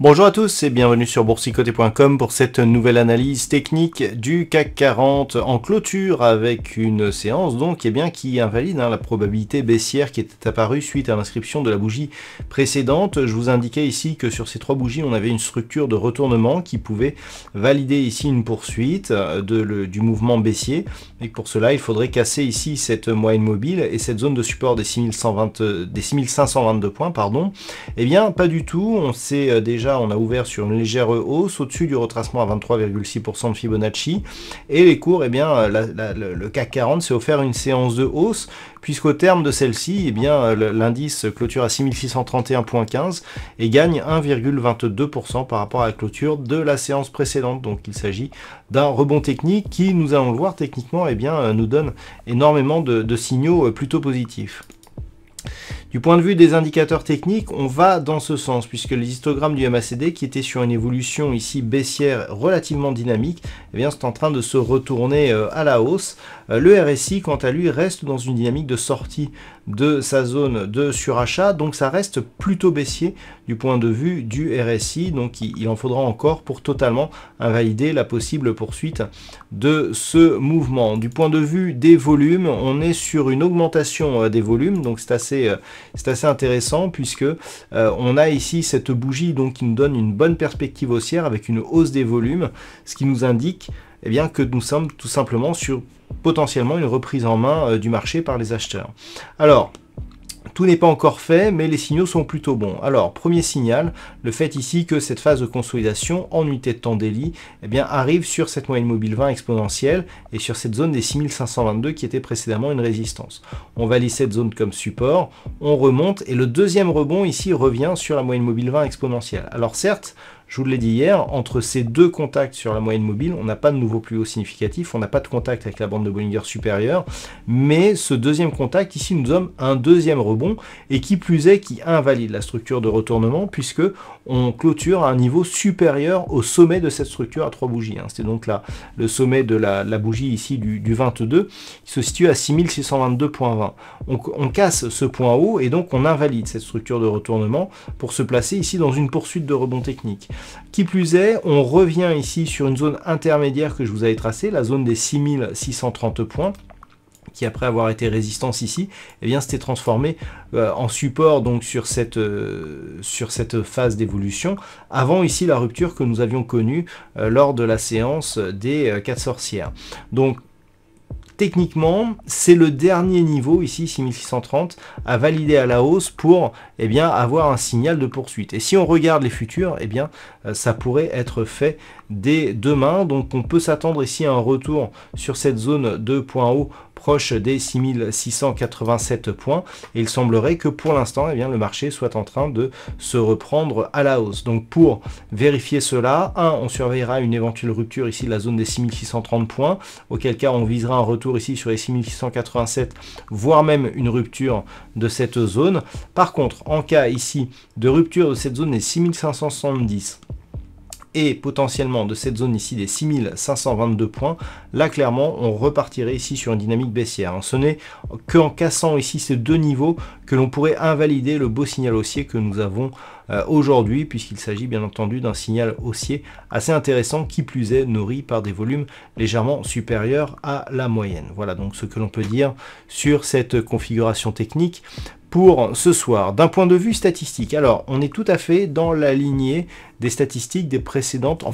Bonjour à tous et bienvenue sur Boursikoter.com pour cette nouvelle analyse technique du CAC 40 en clôture avec une séance donc qui invalide la probabilité baissière qui était apparue suite à l'inscription de la bougie précédente. Je vous indiquais ici que sur ces trois bougies on avait une structure de retournement qui pouvait valider ici une poursuite du mouvement baissier et que pour cela il faudrait casser ici cette moyenne mobile et cette zone de support des 6522 points, pardon. Eh bien pas du tout, on s'est déjà on a ouvert sur une légère hausse au-dessus du retracement à 23,6% de Fibonacci et les cours, le CAC 40 s'est offert une séance de hausse puisqu'au terme de celle-ci, l'indice clôture à 6631,15 et gagne 1,22% par rapport à la clôture de la séance précédente. Donc il s'agit d'un rebond technique qui, nous allons le voir techniquement, nous donne énormément de signaux plutôt positifs. Du point de vue des indicateurs techniques, on va dans ce sens puisque les histogrammes du MACD qui étaient sur une évolution ici baissière relativement dynamique, c'est en train de se retourner à la hausse. Le RSI quant à lui reste dans une dynamique de sortie de sa zone de surachat, donc ça reste plutôt baissier du point de vue du RSI, donc il en faudra encore pour totalement invalider la possible poursuite de ce mouvement. Du point de vue des volumes, on est sur une augmentation des volumes, donc c'est assez intéressant puisque on a ici cette bougie donc qui nous donne une bonne perspective haussière avec une hausse des volumes, ce qui nous indique que nous sommes tout simplement sur potentiellement une reprise en main du marché par les acheteurs. Alors, tout n'est pas encore fait, mais les signaux sont plutôt bons. Alors, premier signal, le fait ici que cette phase de consolidation en unité de temps daily arrive sur cette moyenne mobile 20 exponentielle et sur cette zone des 6522 qui était précédemment une résistance. On valide cette zone comme support, on remonte et le deuxième rebond ici revient sur la moyenne mobile 20 exponentielle. Alors certes, je vous l'ai dit hier, entre ces deux contacts sur la moyenne mobile, on n'a pas de nouveau plus haut significatif, on n'a pas de contact avec la bande de Bollinger supérieure, mais ce deuxième contact, ici nous sommes un deuxième rebond, et qui plus est, qui invalide la structure de retournement, puisque on clôture à un niveau supérieur au sommet de cette structure à trois bougies. C'était donc le sommet de la bougie ici du 22, qui se situe à 6622,20. On casse ce point haut, et donc on invalide cette structure de retournement pour se placer ici dans une poursuite de rebond technique. Qui plus est, on revient ici sur une zone intermédiaire que je vous avais tracée, la zone des 6630 points, qui après avoir été résistance ici, s'était transformée en support donc sur cette phase d'évolution, avant ici la rupture que nous avions connue lors de la séance des 4 sorcières. Donc, techniquement, c'est le dernier niveau ici, 6630, à valider à la hausse pour avoir un signal de poursuite. Et si on regarde les futurs, ça pourrait être fait dès demain. Donc on peut s'attendre ici à un retour sur cette zone de point haut proche des 6687 points. Et il semblerait que pour l'instant, le marché soit en train de se reprendre à la hausse. Donc pour vérifier cela, on surveillera une éventuelle rupture ici de la zone des 6630 points, auquel cas on visera un retour ici sur les 6687, voire même une rupture de cette zone. Par contre, en cas ici de rupture de cette zone des 6570 et potentiellement de cette zone ici des 6522 points, là clairement on repartirait ici sur une dynamique baissière. Ce n'est qu'en cassant ici ces deux niveaux que l'on pourrait invalider le beau signal haussier que nous avons aujourd'hui, puisqu'il s'agit bien entendu d'un signal haussier assez intéressant, qui plus est nourri par des volumes légèrement supérieurs à la moyenne. Voilà donc ce que l'on peut dire sur cette configuration technique pour ce soir. D'un point de vue statistique, alors on est tout à fait dans la lignée des statistiques de la précédente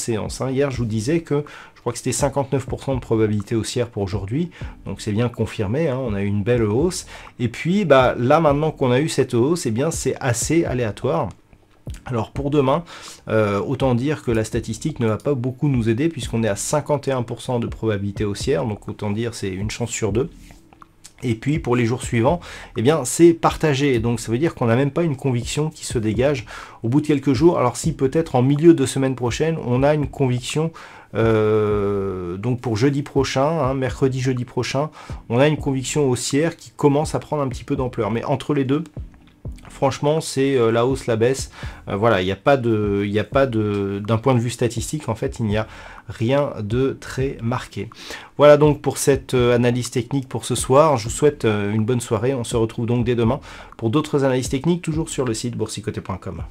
séance. Hier je vous disais que je crois que c'était 59% de probabilité haussière pour aujourd'hui, donc c'est bien confirmé, on a eu une belle hausse. Et puis là maintenant qu'on a eu cette hausse, c'est assez aléatoire. Alors pour demain, autant dire que la statistique ne va pas beaucoup nous aider puisqu'on est à 51% de probabilité haussière, donc autant dire c'est une chance sur deux. Et puis pour les jours suivants, c'est partagé. Donc ça veut dire qu'on n'a même pas une conviction qui se dégage au bout de quelques jours. Alors si peut-être en milieu de semaine prochaine, on a une conviction Donc pour jeudi prochain, hein, mercredi, jeudi prochain, on a une conviction haussière qui commence à prendre un petit peu d'ampleur. Mais entre les deux, franchement, c'est la hausse, la baisse. Voilà, il n'y a pas de, d'un point de vue statistique, en fait, il n'y a rien de très marqué. Voilà donc pour cette analyse technique pour ce soir. Je vous souhaite une bonne soirée. On se retrouve donc dès demain pour d'autres analyses techniques, toujours sur le site Boursikoter.com.